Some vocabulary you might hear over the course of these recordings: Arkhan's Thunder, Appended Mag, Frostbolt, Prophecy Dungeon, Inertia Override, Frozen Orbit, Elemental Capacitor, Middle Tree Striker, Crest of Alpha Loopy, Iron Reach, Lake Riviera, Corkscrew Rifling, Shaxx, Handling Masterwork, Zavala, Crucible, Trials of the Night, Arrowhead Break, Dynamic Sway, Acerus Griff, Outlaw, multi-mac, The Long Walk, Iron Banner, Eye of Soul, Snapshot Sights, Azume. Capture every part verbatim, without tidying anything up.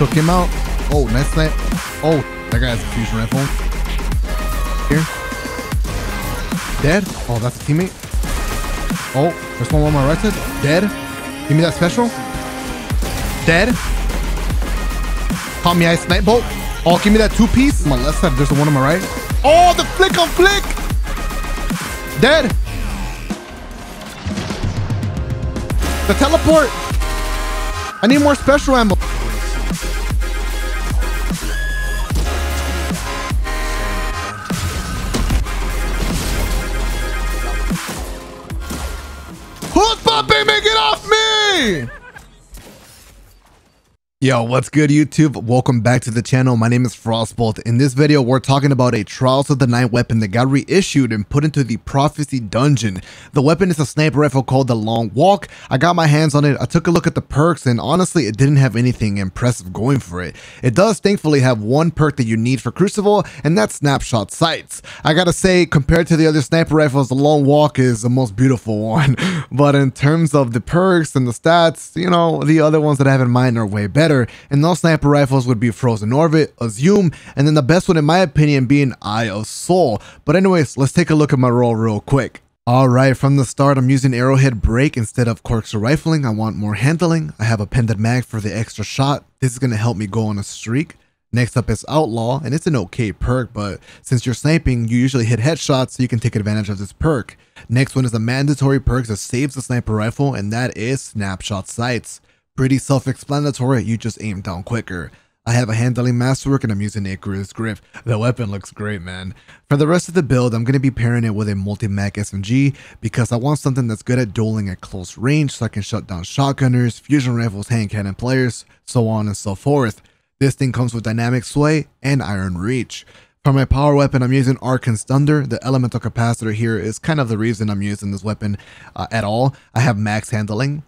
Took him out. Oh, nice snipe. Oh, that guy has a fusion rifle. Here. Dead. Oh, that's a teammate. Oh, there's one on my right side. Dead. Give me that special. Dead. Caught me, I snipe bolt. Oh, give me that two piece. On my left side, there's the one on my right. Oh, the flick on flick. Dead. The teleport. I need more special ammo. Who's popping me? Get off me! Yo, what's good, YouTube? Welcome back to the channel. My name is Frostbolt. In this video, we're talking about a Trials of the Night weapon that got reissued and put into the Prophecy Dungeon. The weapon is a sniper rifle called the Long Walk. I got my hands on it. I took a look at the perks, and honestly, it didn't have anything impressive going for it. It does thankfully have one perk that you need for Crucible, and that's Snapshot Sights. I gotta say, compared to the other sniper rifles, the Long Walk is the most beautiful one. But in terms of the perks and the stats, you know, the other ones that I have in mind are way better. And those sniper rifles would be Frozen Orbit, Azume, and then the best one in my opinion being Eye of Soul. But anyways, let's take a look at my roll real quick. Alright, from the start I'm using Arrowhead Break instead of Corkscrew Rifling. I want more handling. I have Appended Mag for the extra shot. This is going to help me go on a streak. Next up is Outlaw, and it's an okay perk, but since you're sniping, you usually hit headshots, so you can take advantage of this perk. Next one is a mandatory perk that saves the sniper rifle, and that is Snapshot Sights. Pretty self-explanatory, you just aim down quicker. I have a Handling Masterwork and I'm using Acerus Griff. The weapon looks great, man. For the rest of the build, I'm going to be pairing it with a multi-mac S M G because I want something that's good at dueling at close range so I can shut down shotgunners, fusion rifles, hand cannon players, so on and so forth. This thing comes with Dynamic Sway and Iron Reach. For my power weapon, I'm using Arkhan's Thunder. The Elemental Capacitor here is kind of the reason I'm using this weapon uh, at all. I have max handling.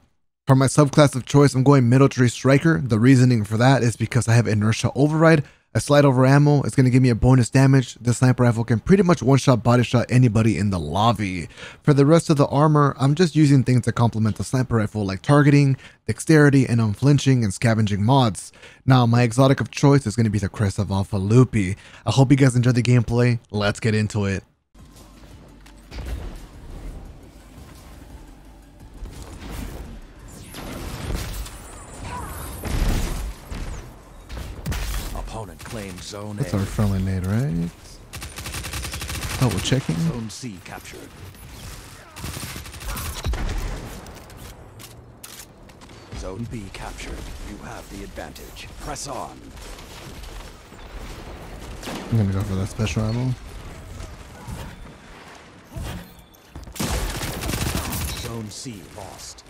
For my subclass of choice, I'm going Middle Tree Striker. The reasoning for that is because I have Inertia Override. I slide over ammo. It's going to give me a bonus damage. The sniper rifle can pretty much one-shot body shot anybody in the lobby. For the rest of the armor, I'm just using things that complement the sniper rifle like targeting, dexterity, and unflinching and scavenging mods. Now, my exotic of choice is going to be the Crest of Alpha Loopy. I hope you guys enjoyed the gameplay. Let's get into it. Zone That's A. Our friendly nade, right? Double checking. Zone C captured. Zone B captured. You have the advantage. Press on. I'm gonna go for that special ammo. Zone C lost.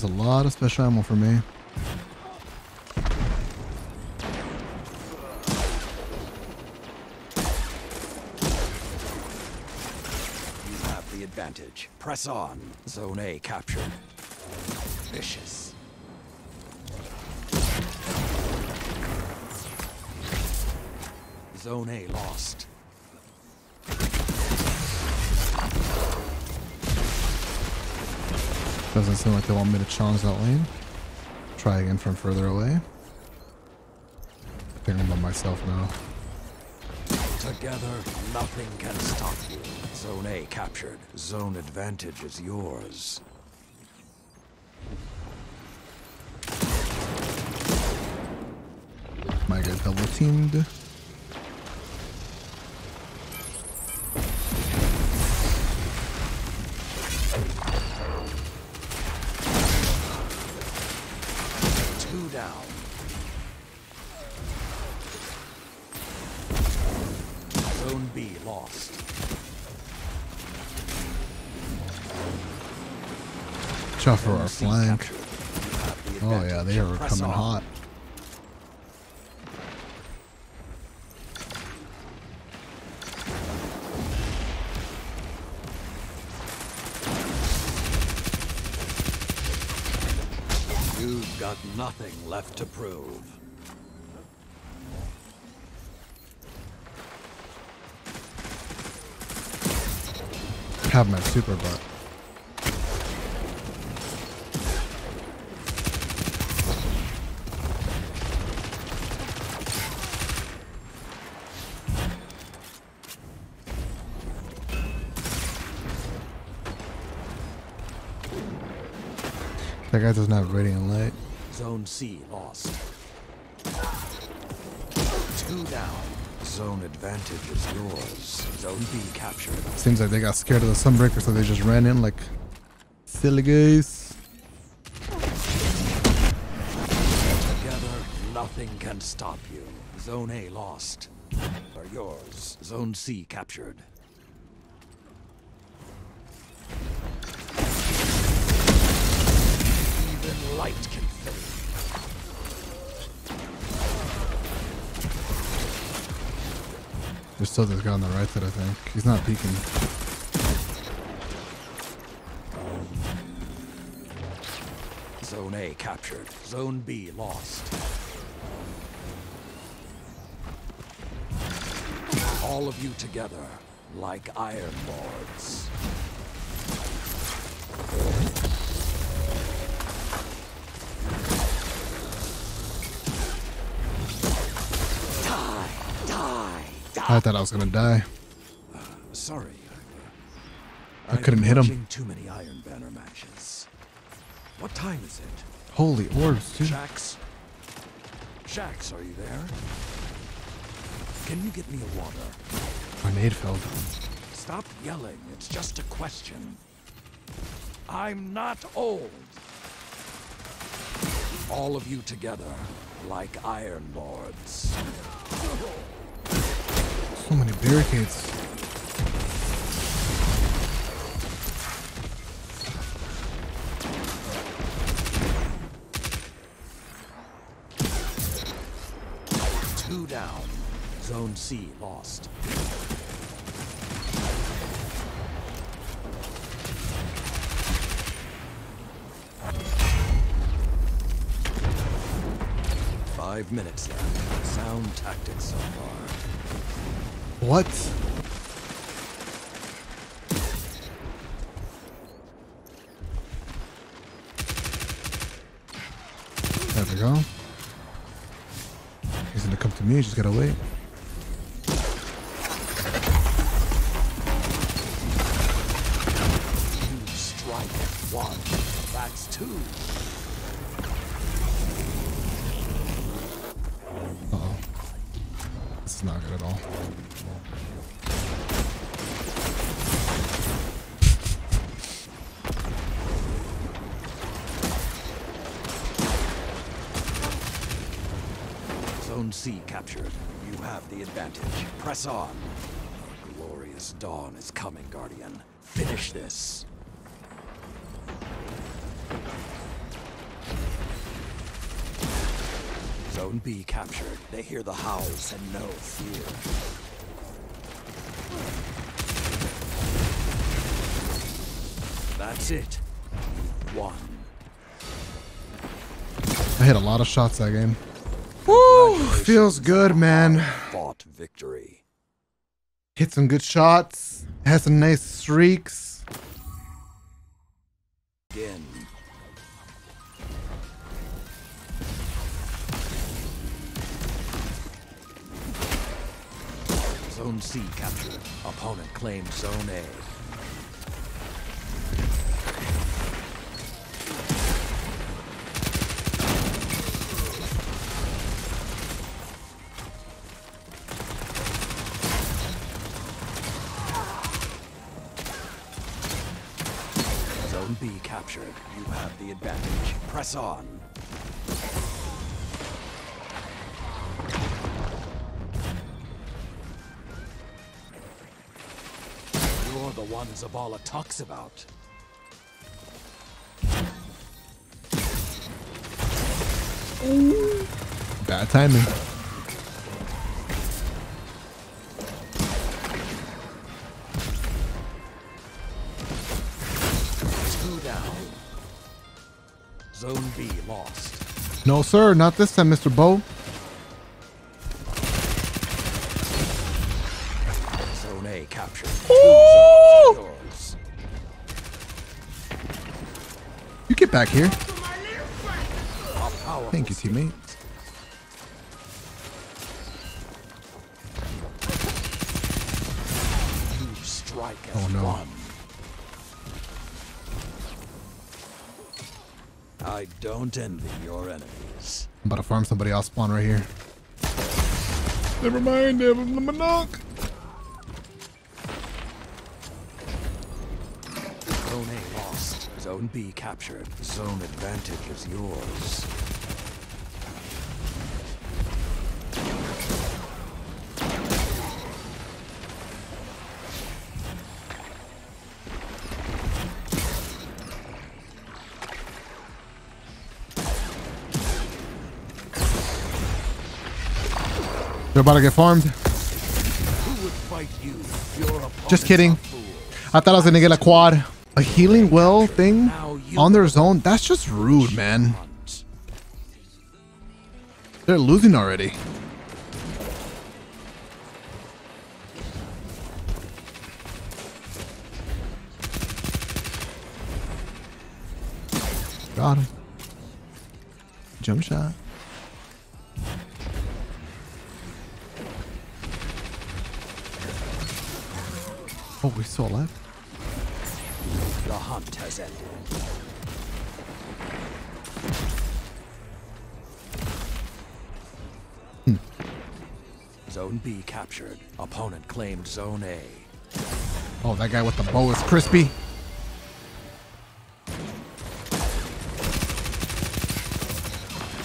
There's a lot of special ammo for me. You have the advantage. Press on. Zone A captured. Vicious. Zone A lost. Doesn't seem like they want me to challenge that lane. Try again from further away. I think I'm by myself now. Together, nothing can stop you. Zone A captured. Zone advantage is yours. Might get double teamed. For our flank. Oh yeah, they are coming hot. You've got nothing left to prove. have my super butt. That guy doesn't have radiant light. Zone C lost. Two down. Zone advantage is yours. Zone B captured. Seems like they got scared of the Sunbreaker, so they just ran in like silly goose. Together, nothing can stop you. Zone A lost. Are yours. Zone C captured. Even light can fail. There's still this guy on the right side, I think. He's not peeking. Zone A captured. Zone B lost. All of you together, like iron lords. I thought I was gonna die. Uh, sorry, I, I couldn't hit him. Too many Iron Banner matches. What time is it? Holy orbs, dude. Shaxx, Shaxx, are you there? Can you get me a water? My nade fell down. Stop yelling. It's just a question. I'm not old. All of you together, like Iron Lords. So many barricades. Two down. Zone C lost. Five minutes left. Sound tactics so far. What? There we go. He's gonna come to me, just gotta wait. You strike one, that's two. Uh-oh. This is not good at all. C captured. You have the advantage. Press on. Our glorious dawn is coming, Guardian. Finish this. Zone B captured. They hear the howls and no fear. That's it. One. I hit a lot of shots that game. Woo! Feels good, man. Fought victory. Hit some good shots. Has some nice streaks. Again. Zone C captured. Opponent claims Zone A. You have the advantage. Press on. You're the one Zavala talks about. Bad timing. Zone B lost. No, sir, not this time, Mister Bo. Zone A captured. Two zones yours. get back here. Thank you, teammate. Oh no. I don't envy your enemies. I'm about to farm somebody. I'll spawn right here. Never mind. Never mind. Knock. Zone A lost. Zone B captured. Zone advantage is yours. They're about to get farmed. Who would fight you? Your Just kidding. I thought I was gonna get a quad. A healing well thing on their zone? That's just rude, man. They're losing already. Got him. Jump shot. Oh, we still alive? The hunt has ended. Hmm. Zone B captured. Opponent claimed Zone A. Oh, that guy with the bow is crispy.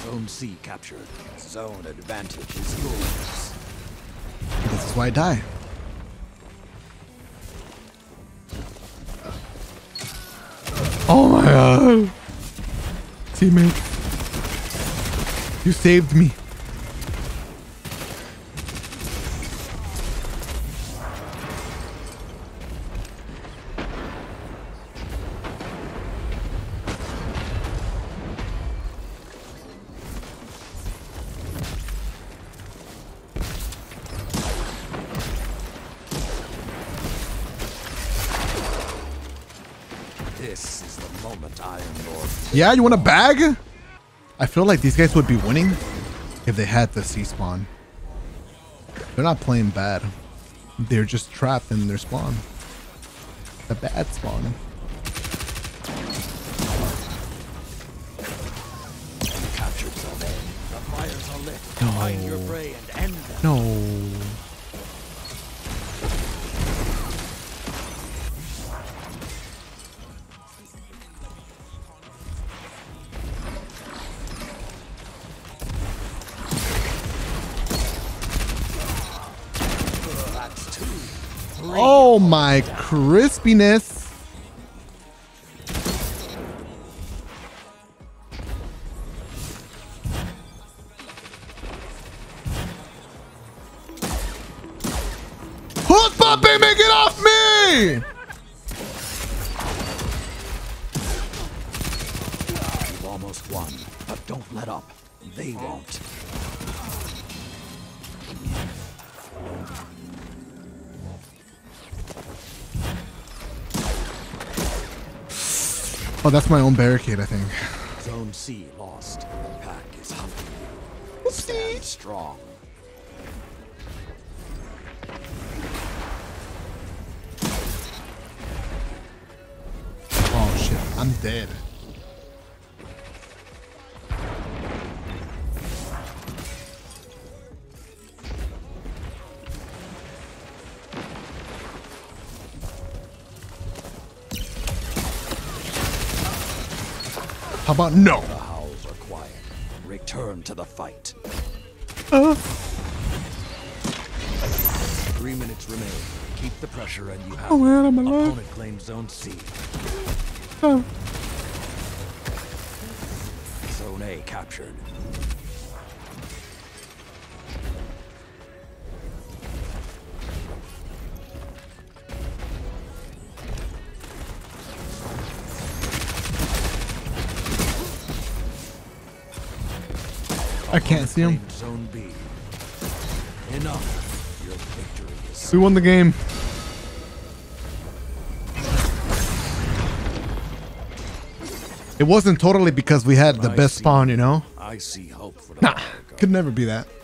Zone C captured. Zone advantage is yours. This is why I die. Oh my god. Teammate. You saved me. Yeah, you want a bag? I feel like these guys would be winning if they had the C-spawn. They're not playing bad. They're just trapped in their spawn. The bad spawn. Captured Zone A. The fires are lit. Find your prey and end them. No. Oh my crispiness. Who's popping me? Get off me! You've almost won, but don't let up. They won't. Oh, that's my own barricade, I think. Zone C lost. The pack is hunting you. Stand strong. Oh shit, I'm dead. How about no? The howls are quiet. Return to the fight. Uh. Three minutes remain. Keep the pressure and you have oh, man, I'm alive. Opponent claims Zone C. Oh. Zone A captured. I can't see him. Zone B. Enough. Your victory is we won the game. It wasn't totally because we had the I best see, spawn, you know? I see hope for the nah, could never be that.